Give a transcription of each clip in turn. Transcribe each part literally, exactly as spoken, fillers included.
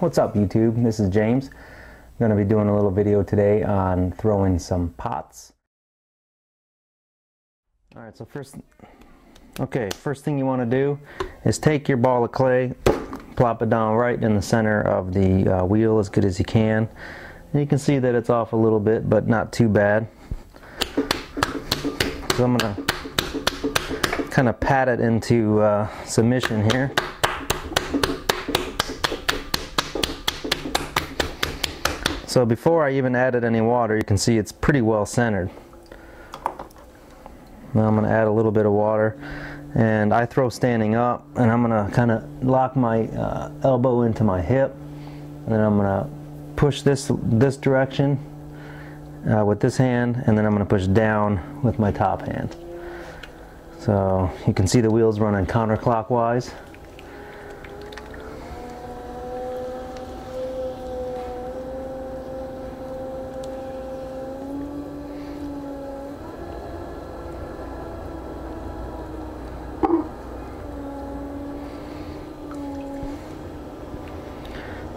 What's up, YouTube? This is James. I'm going to be doing a little video today on throwing some pots. Alright, so first, okay, first thing you want to do is take your ball of clay, plop it down right in the center of the uh, wheel as good as you can. And you can see that it's off a little bit, but not too bad. So I'm going to kind of pat it into uh, submission here. So before I even added any water, you can see it's pretty well centered. Now I'm going to add a little bit of water, and I throw standing up, and I'm going to kind of lock my uh, elbow into my hip, and then I'm going to push this this direction uh, with this hand, and then I'm going to push down with my top hand. So you can see the wheels running counterclockwise.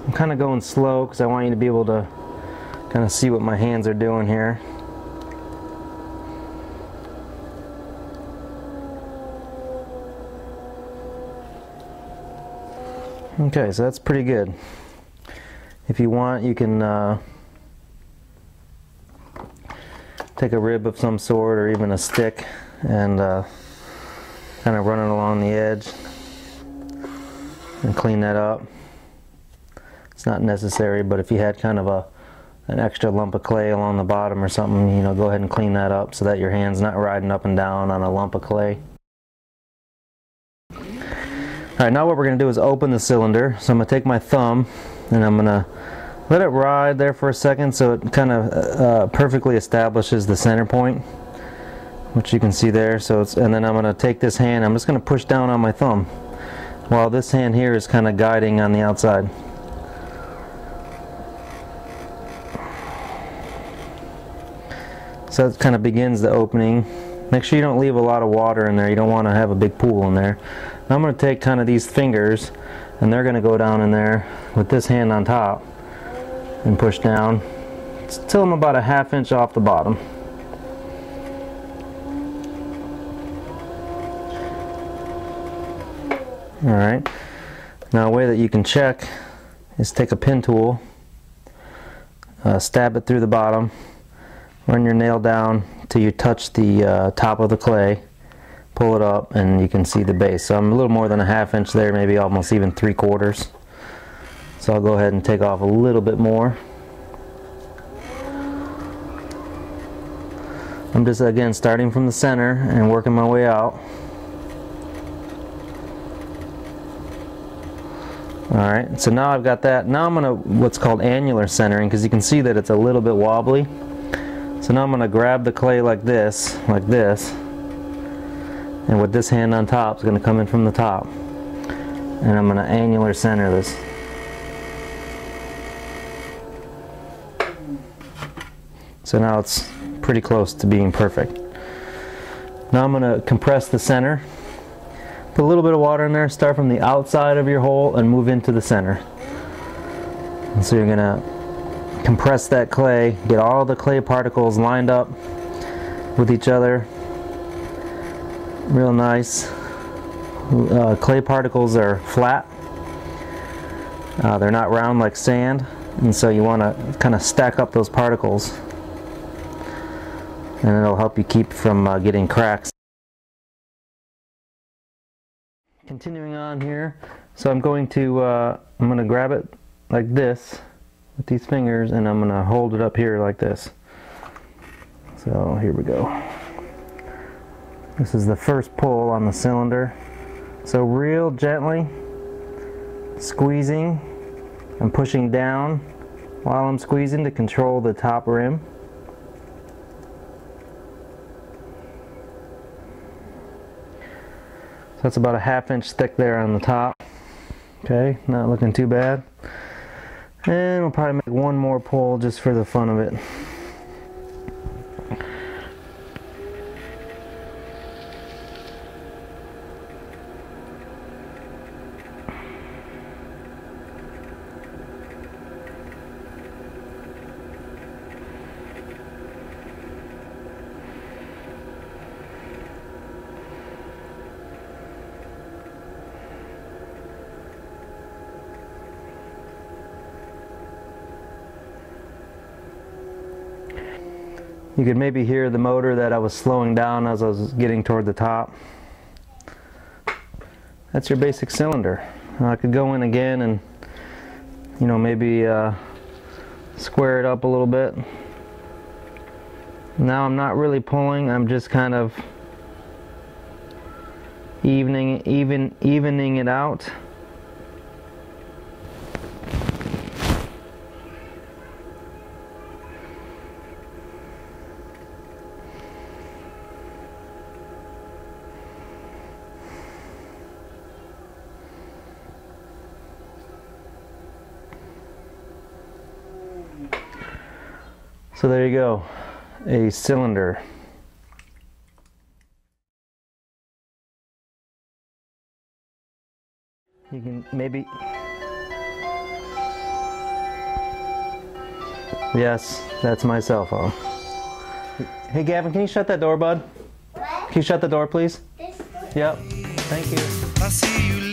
I'm kind of going slow because I want you to be able to kind of see what my hands are doing here. Okay, so that's pretty good. If you want, you can uh, take a rib of some sort or even a stick and uh, kind of run it along the edge and clean that up. It's not necessary, but if you had kind of a an extra lump of clay along the bottom or something, you know, go ahead and clean that up so that your hand's not riding up and down on a lump of clay. All right, now what we're going to do is open the cylinder. So I'm going to take my thumb and I'm going to let it ride there for a second so it kind of uh, perfectly establishes the center point, which you can see there. So it's, and then I'm going to take this hand. I'm just going to push down on my thumb while this hand here is kind of guiding on the outside. So that kind of begins the opening. Make sure you don't leave a lot of water in there. You don't want to have a big pool in there. Now I'm going to take kind of these fingers, and they're going to go down in there with this hand on top and push down till I'm about a half inch off the bottom. Alright, now a way that you can check is take a pin tool, uh, stab it through the bottom, run your nail down till you touch the uh, top of the clay, pull it up, and you can see the base. So I'm a little more than a half inch there, maybe almost even three quarters. So I'll go ahead and take off a little bit more. I'm just, again, starting from the center and working my way out. Alright, so now I've got that. Now I'm going to what's called annular centering, because you can see that it's a little bit wobbly. So now I'm going to grab the clay like this, like this, and with this hand on top, it's going to come in from the top, and I'm going to annular center this. So now it's pretty close to being perfect. Now I'm going to compress the center, put a little bit of water in there, start from the outside of your hole and move into the center. And so you're going to compress that clay, get all the clay particles lined up with each other. Real nice. Uh, clay particles are flat. Uh, they're not round like sand, and so you want to kind of stack up those particles, and it'll help you keep from uh, getting cracks. Continuing on here, so I'm going to uh, I'm going to grab it like this with these fingers, and I'm going to hold it up here like this. So here we go. This is the first pull on the cylinder. So real gently squeezing and pushing down while I'm squeezing to control the top rim. So that's about a half inch thick there on the top. Okay, not looking too bad. And we'll probably make one more pull just for the fun of it. You could maybe hear the motor that I was slowing down as I was getting toward the top. That's your basic cylinder. Now I could go in again and, you know, maybe uh, square it up a little bit. Now I'm not really pulling, I'm just kind of evening, even, evening it out. So there you go, a cylinder. You can maybe... Yes, that's my cell phone. Hey Gavin, can you shut that door, bud? What? Can you shut the door, please? This door? Yep, thank you. I'll see you later.